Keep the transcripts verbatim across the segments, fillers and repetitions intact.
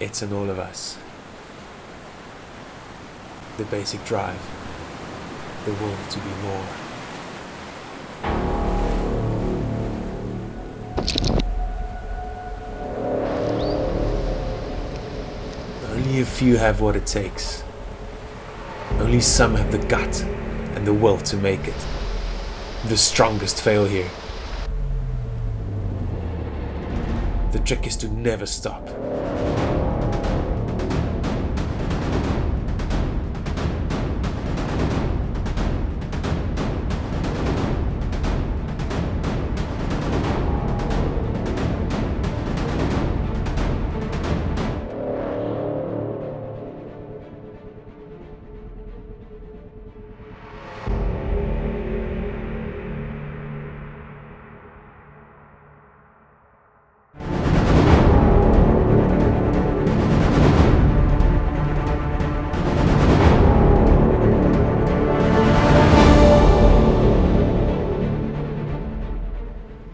It's in all of us. The basic drive, the will to be more. Only a few have what it takes. Only some have the gut and the will to make it. The strongest fail here. The trick is to never stop.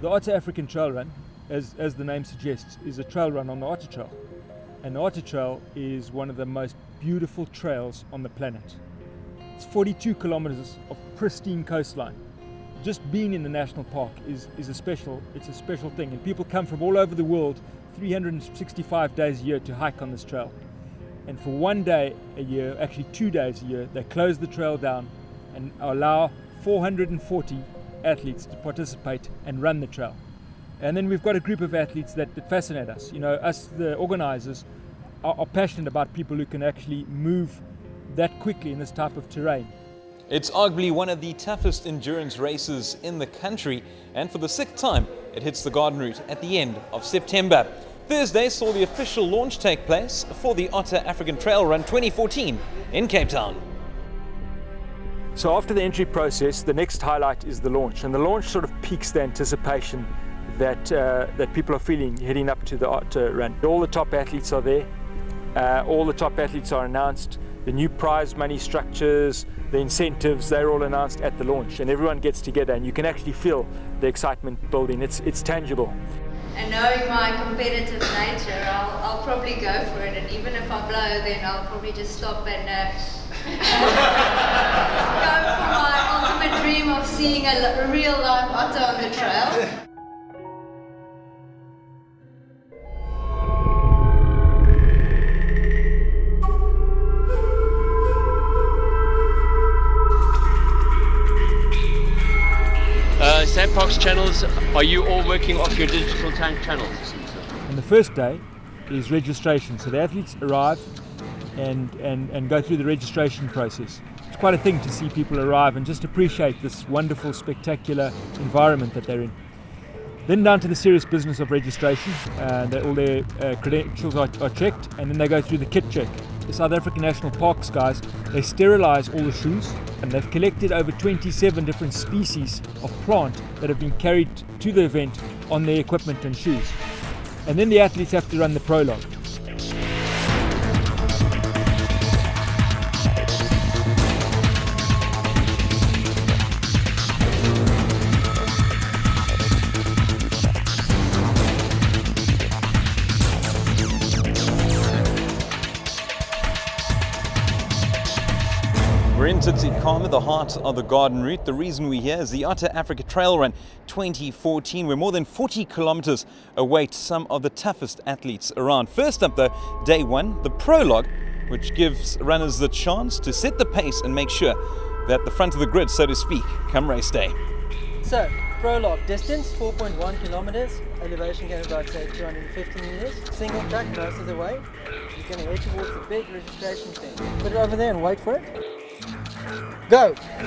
The Otter African Trail Run, as, as the name suggests, is a trail run on the Otter Trail. And the Otter Trail is one of the most beautiful trails on the planet. It's forty-two kilometers of pristine coastline. Just being in the National Park is, is a special, it's a special thing. And people come from all over the world three hundred sixty-five days a year to hike on this trail. And for one day a year, actually two days a year, they close the trail down and allow four hundred forty athletes to participate and run the trail. And then we've got a group of athletes that, that fascinate us. You know, us, the organizers, are, are passionate about people who can actually move that quickly in this type of terrain. It's arguably one of the toughest endurance races in the country, and for the sixth time it hits the Garden Route at the end of September. Thursday saw the official launch take place for the Otter African Trail Run twenty fourteen in Cape Town. So after the entry process, the next highlight is the launch, and the launch sort of piques the anticipation that uh, that people are feeling heading up to the Otter Run. All the top athletes are there, uh, all the top athletes are announced, the new prize money structures, the incentives, they're all announced at the launch, and everyone gets together and you can actually feel the excitement building. It's, it's tangible. And knowing my competitive nature, I'll, I'll probably go for it, and even if I blow, then I'll probably just stop and uh, go for my ultimate dream of seeing a real live otter on the trail. SANParks channels, are you all working off your digital tank channels? And the first day is registration, so the athletes arrive and, and, and go through the registration process. It's quite a thing to see people arrive and just appreciate this wonderful, spectacular environment that they're in. Then down to the serious business of registration, and uh, all their uh, credentials are, are checked, and then they go through the kit check. The South African National Parks guys, they sterilise all the shoes, and they've collected over twenty-seven different species of plant that have been carried to the event on their equipment and shoes. And then the athletes have to run the prologue. We're in Tsitsikamma, the heart of the Garden Route. The reason we're here is the Otter Africa Trail Run twenty fourteen, where more than forty kilometers await some of the toughest athletes around. First up though, day one, the prologue, which gives runners the chance to set the pace and make sure that the front of the grid, so to speak, come race day. So, prologue distance, four point one kilometers, elevation going about, say, two hundred fifty meters, single track most of the way. You're going to head towards the big registration thing. Put it over there and wait for it. Go! But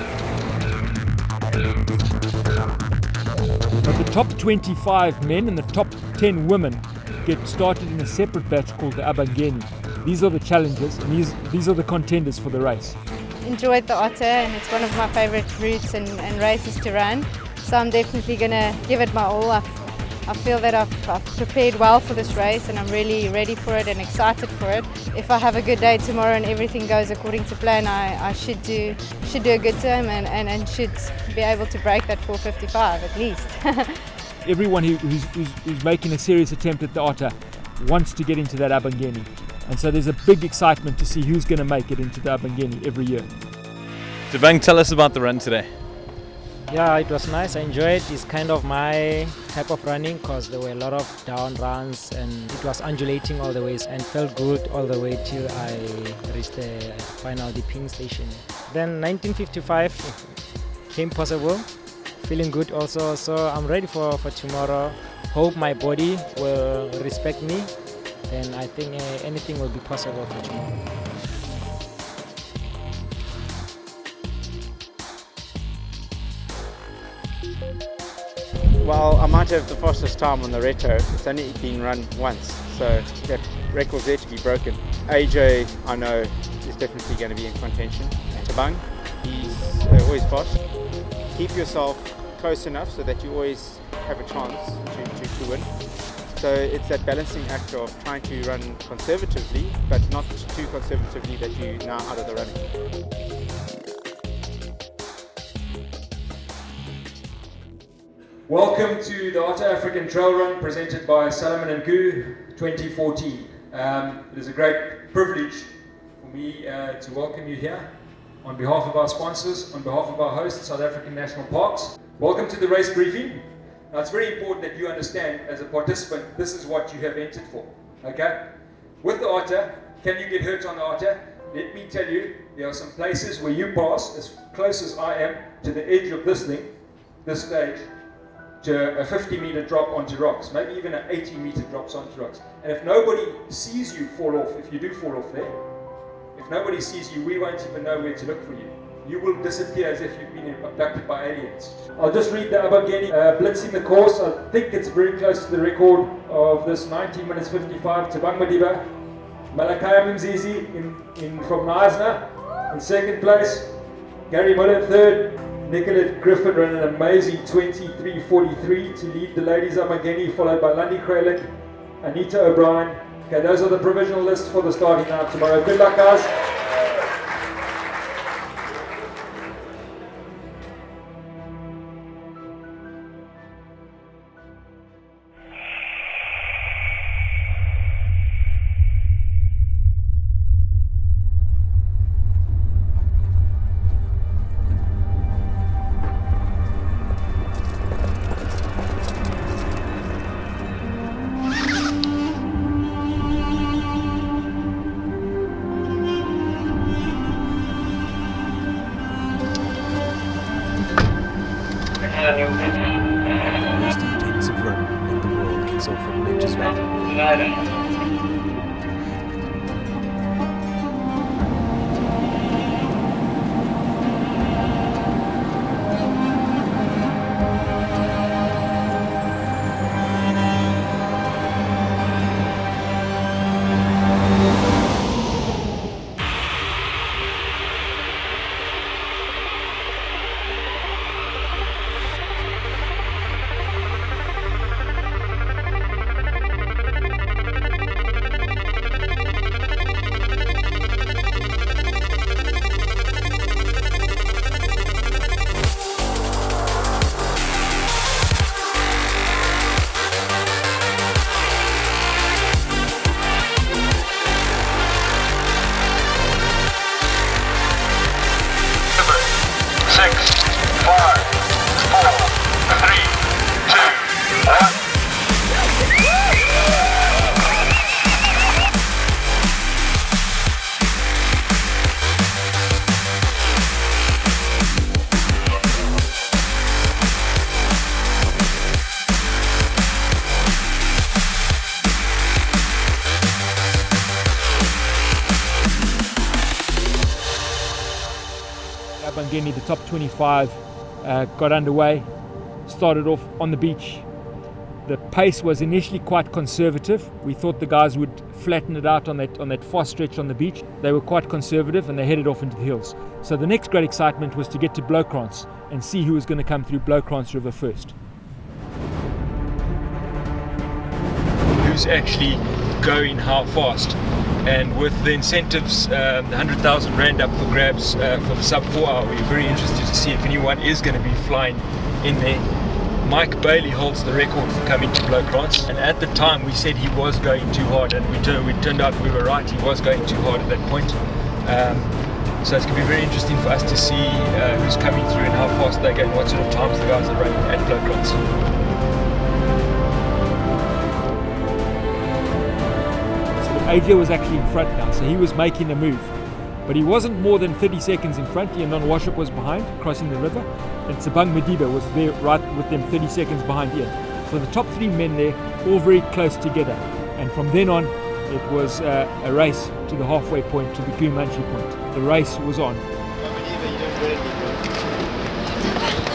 the top twenty-five men and the top ten women get started in a separate batch called the Abangeni. These are the challengers, and these, these are the contenders for the race. Enjoyed the Otter, and it's one of my favourite routes and, and races to run, so I'm definitely going to give it my all. I, I feel that I've, I've prepared well for this race, and I'm really ready for it and excited for it. If I have a good day tomorrow and everything goes according to plan, I, I should do should do a good time and, and, and should be able to break that four fifty-five at least. Everyone who, who's, who's, who's making a serious attempt at the Otter wants to get into that Abangeni. And so there's a big excitement to see who's going to make it into the Abangeni every year. Tsebang, tell us about the run today. Yeah, it was nice. I enjoyed it. It's kind of my type of running because there were a lot of down runs and it was undulating all the ways and felt good all the way till I reached the final dipping station. Then nineteen fifty-five came possible, feeling good also, so I'm ready for, for tomorrow. Hope my body will respect me and I think uh, anything will be possible for tomorrow. Well, I might have the fastest time on the Retto. It's only been run once, so that record's there to be broken. A J, I know, is definitely going to be in contention. Tsebang, he's uh, always fast. Keep yourself close enough so that you always have a chance to, to, to win. So it's that balancing act of trying to run conservatively, but not too conservatively that you're now out of the running. Welcome to the Otter African Trail Run presented by Salomon and Ngubu twenty fourteen. Um, it is a great privilege for me uh, to welcome you here on behalf of our sponsors, on behalf of our host, South African National Parks. Welcome to the race briefing. Now it's very important that you understand as a participant this is what you have entered for. Okay? With the Otter, can you get hurt on the Otter? Let me tell you, there are some places where you pass as close as I am to the edge of this thing, this stage, to a fifty meter drop onto rocks, maybe even an eighty meter drops onto rocks. And if nobody sees you fall off, if you do fall off there, if nobody sees you, we won't even know where to look for you. You will disappear as if you've been abducted by aliens. I'll just read the Abangeni uh, blitzing the course. I think it's very close to the record of this nineteen minutes fifty-five. Tsebang Madiba, Malakaya Mimzizi in, in from Naisna in second place, Gary Muller in third. Nicolette Griffin ran an amazing twenty-three forty-three to lead the ladies Abangeni, followed by Landie Greyling, Anita O'Brien. Okay, those are the provisional lists for the starting lineup tomorrow. Good luck, guys. Abangeni, the top twenty-five uh, got underway, started off on the beach. The pace was initially quite conservative. We thought the guys would flatten it out on that on that far stretch on the beach. They were quite conservative and they headed off into the hills. So the next great excitement was to get to Bloukrans and see who was going to come through Bloukrans River first. Who's actually going how fast? And with the incentives, um, one hundred thousand rand up for grabs uh, for sub four hour, we're very interested to see if anyone is going to be flying in there. Mike Bailey holds the record for coming to Bloukrans, and at the time we said he was going too hard, and we, do, we turned out we were right, he was going too hard at that point. Um, so it's going to be very interesting for us to see uh, who's coming through and how fast they go and what sort of times the guys are running at Bloukrans. A J was actually in front now, so he was making a move. But he wasn't more than thirty seconds in front. Iain Don-Wauchope was behind, crossing the river. And Tsebang Madiba was there right with them thirty seconds behind Iain. So the top three men there, all very close together. And from then on, it was uh, a race to the halfway point, to the Kumanshi point. The race was on.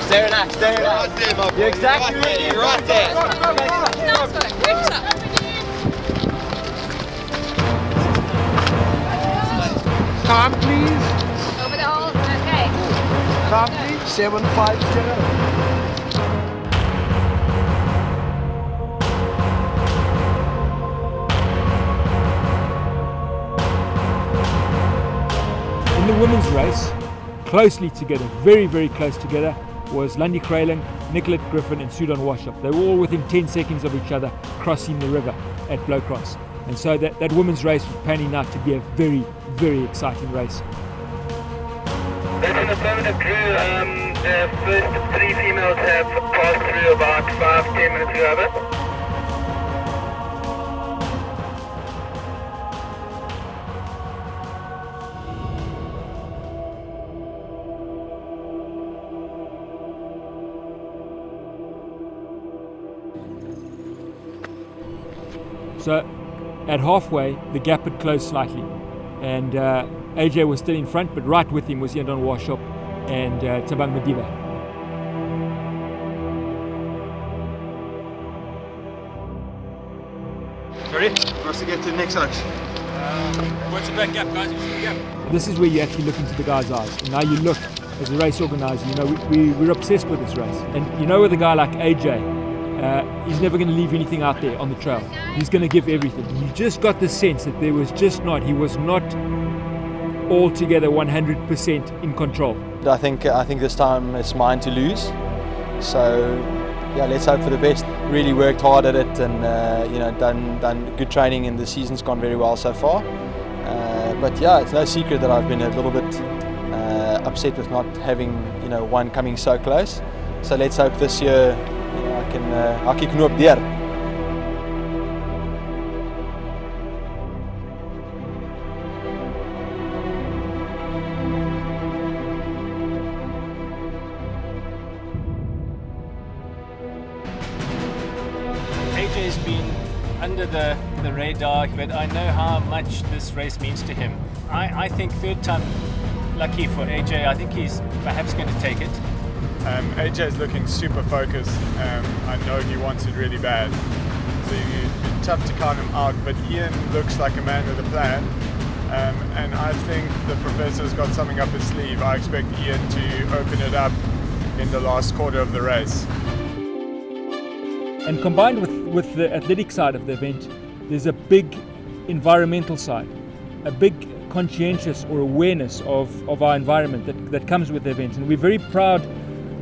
Stay relaxed, stay relaxed. You're exactly right there. You're right there. Right there. Calm, please. Over the hole. Okay. Calm, please. Seven, five, zero. In the women's race, closely together, very, very close together, was Landie Greyling, Nicolette Griffin, and Sue Don-Wauchope. They were all within ten seconds of each other, crossing the river at Bloukrans. And so that, that women's race was panning out to be a very, very exciting race. There's an affirmative crew. Um, the first three females have passed through about five, ten minutes ago. So at halfway, the gap had closed slightly, and uh, A J was still in front, but right with him was Iain Don-Wauchope and uh, Tsebang Madiba. Sorry? We have to get to the next arch. Um, what's the back gap, guys? What's the gap? This is where you actually look into the guy's eyes, and now you look as a race organizer. You know, we, we, we're obsessed with this race, and you know, with a guy like A J, Uh, he's never going to leave anything out there on the trail. He's going to give everything. You just got the sense that there was just not, he was not altogether one hundred percent in control. I think, I think this time it's mine to lose. So, yeah, let's hope for the best. Really worked hard at it, and uh, you know, done, done good training, and the season's gone very well so far. Uh, but yeah, it's no secret that I've been a little bit uh, upset with not having, you know, one coming so close. So let's hope this year I can uh, I can up there. A J's been under the, the radar, but I know how much this race means to him. I, I think third time lucky for A J. I think he's perhaps going to take it. Um, A J's looking super focused. Um, I know he wants it really bad, so it's tough to count him out, but Iain looks like a man with a plan, um, and I think the professor's got something up his sleeve. I expect Iain to open it up in the last quarter of the race. And combined with, with the athletic side of the event, there's a big environmental side, a big conscientious or awareness of, of our environment that, that comes with the event, and we're very proud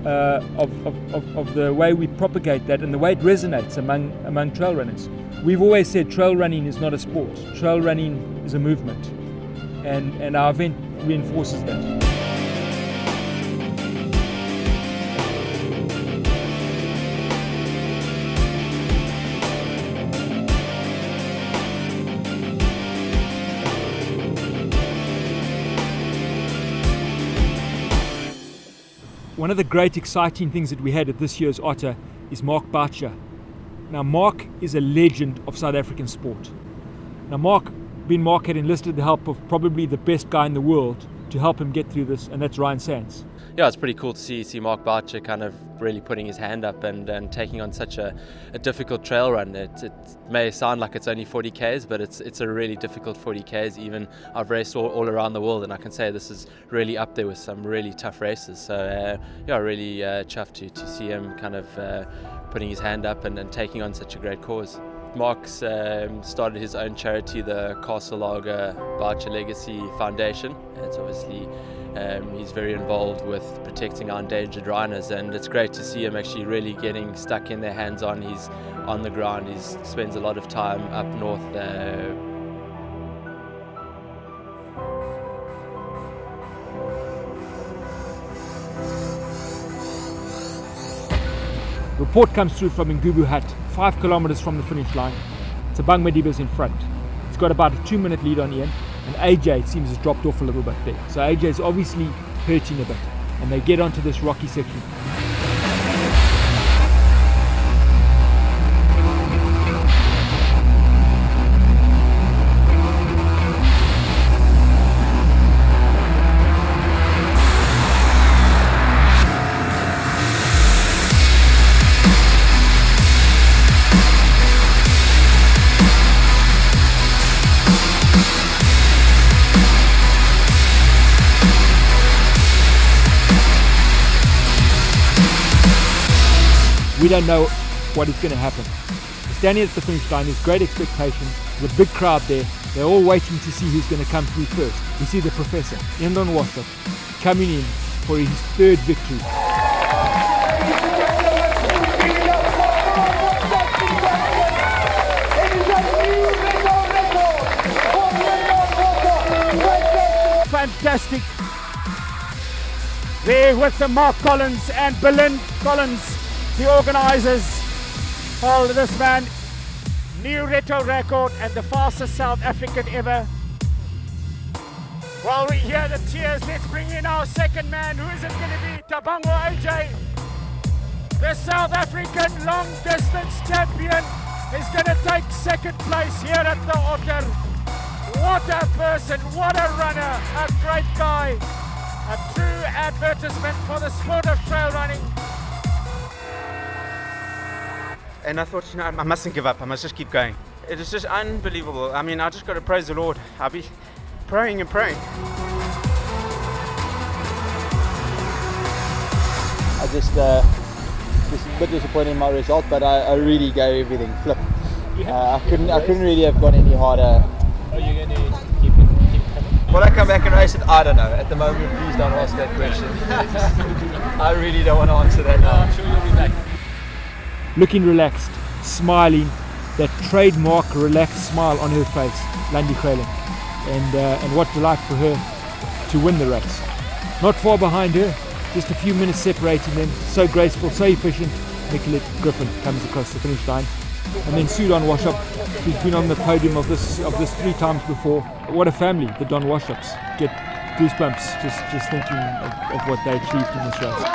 Uh, of, of, of the way we propagate that and the way it resonates among, among trail runners. We've always said trail running is not a sport, trail running is a movement, and, and our event reinforces that. One of the great exciting things that we had at this year's Otter is Mark Boucher. Now Mark is a legend of South African sport. Now Mark, being Mark, had enlisted the help of probably the best guy in the world to help him get through this, and that's Ryan Sands. Yeah, it's pretty cool to see, see Mark Boucher kind of really putting his hand up and, and taking on such a, a difficult trail run. It, it may sound like it's only forty Ks, but it's, it's a really difficult forty Ks. Even I've raced all, all around the world, and I can say this is really up there with some really tough races. So uh, yeah, really uh, chuffed to, to see him kind of uh, putting his hand up and, and taking on such a great cause. Mark's um, started his own charity, the Castle Lager Boucher Legacy Foundation. It's obviously um, he's very involved with protecting our endangered rhinos, and it's great to see him actually really getting stuck in their hands on. He's on the ground. He spends a lot of time up north. Uh, Report comes through from Ngubu Hut, five kilometers from the finish line. Tsebang Madiba's in front. He's got about a two minute lead on Iain, and A J, it seems, has dropped off a little bit there. So A J's obviously hurting a bit, and they get onto this rocky section. We don't know what is going to happen. We're standing at the finish line, there's great expectation, there's a big crowd there, they're all waiting to see who's going to come through first. We see the professor, Iain Don-Wauchope, coming in for his third victory. Fantastic. There with the Mark Collins and Belinda Collins, the organisers. Hold this man, new Retto record and the fastest South African ever. While we hear the cheers, let's bring in our second man. Who is it going to be? Tabango A J, the South African long distance champion, is going to take second place here at the Otter. What a person, what a runner, a great guy, a true advertisement for the sport of trail running. And I thought, you know, I mustn't give up, I must just keep going. It is just unbelievable. I mean, I just got to praise the Lord. I'll be praying and praying. I just, uh, just a bit disappointed in my result, but I, I really gave everything. Flip. Uh, I couldn't, I couldn't really have gone any harder. Are you going to keep it, keep coming? Will I come back and race it? I don't know. At the moment, please don't ask that question. I really don't want to answer that now. I'm sure you'll be back. Looking relaxed, smiling, that trademark relaxed smile on her face, Landie Greyling. And, uh, and what delight for her to win the race. Not far behind her, just a few minutes separating them, so graceful, so efficient, Nicolette Griffin comes across the finish line. And then Sue Don-Wauchope, who's been on the podium of this, of this three times before. What a family, the Don-Wauchopes. Get goosebumps just, just thinking of, of what they achieved in this race.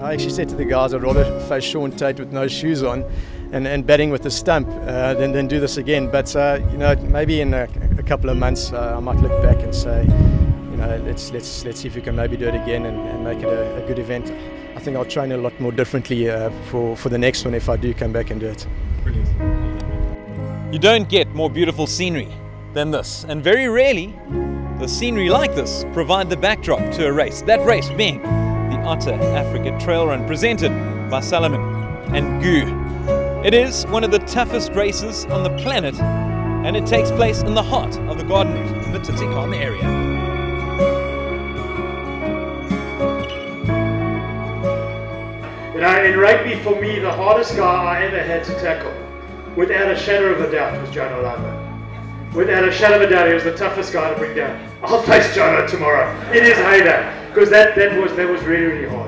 I actually said to the guys, I'd rather face Shaun Tate with no shoes on and, and batting with a stump uh, than, than do this again. But, uh, you know, maybe in a, a couple of months uh, I might look back and say, you know, let's, let's, let's see if we can maybe do it again and, and make it a, a good event. I think I'll train a lot more differently uh, for, for the next one if I do come back and do it. Brilliant. You don't get more beautiful scenery than this, and very rarely the scenery like this provide the backdrop to a race, that race being Otter African Trail Run, presented by Salomon and Ngubu. It is one of the toughest races on the planet, and it takes place in the heart of the Garden Route in the Tsitsikamma area. You know, in rugby, for me, the hardest guy I ever had to tackle, without a shadow of a doubt, was Jono Alamo. Without a shadow of a doubt, he was the toughest guy to bring down. I'll face Jono tomorrow in his heyday. Because that, that, was, that was really, really hard.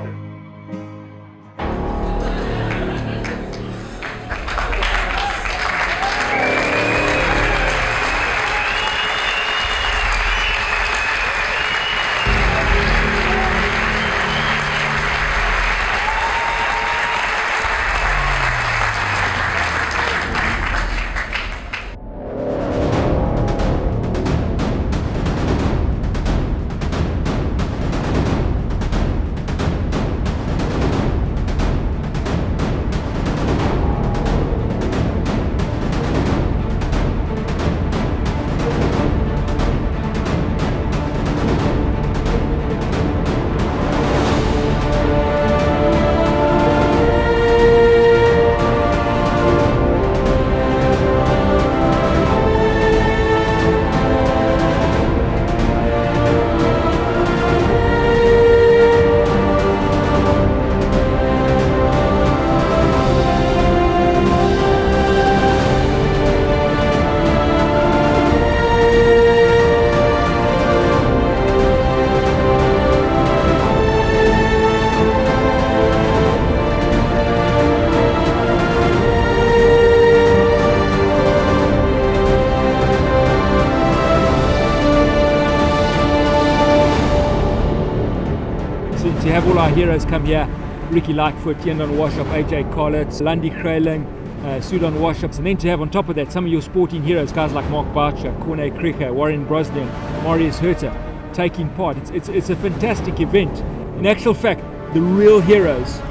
to have all our heroes come here. Ricky Lightfoot, Iain Don-Wauchope, A J. Collett, Landie Greyling, uh, Sue Don-Wauchope, and then to have on top of that some of your sporting heroes, guys like Mark Boucher, Kornay Kricker, Warren Brosnan, Marius Herter, taking part. It's, it's, it's a fantastic event. In actual fact, the real heroes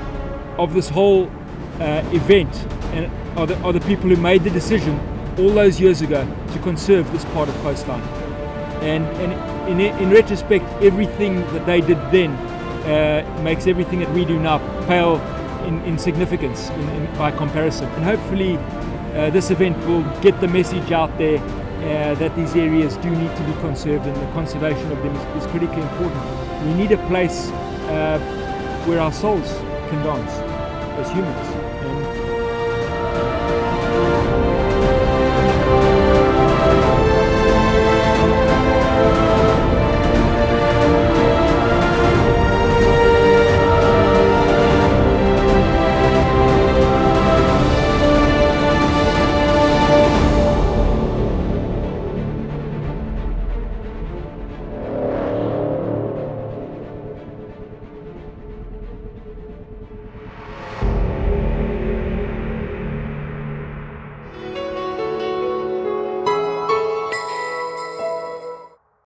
of this whole uh, event and are, the, are the people who made the decision all those years ago to conserve this part of coastline. And, and in, in retrospect, everything that they did then uh, makes everything that we do now pale in, in significance in, in, by comparison. And hopefully uh, this event will get the message out there uh, that these areas do need to be conserved, and the conservation of them is, is critically important. We need a place uh, where our souls can dance as humans.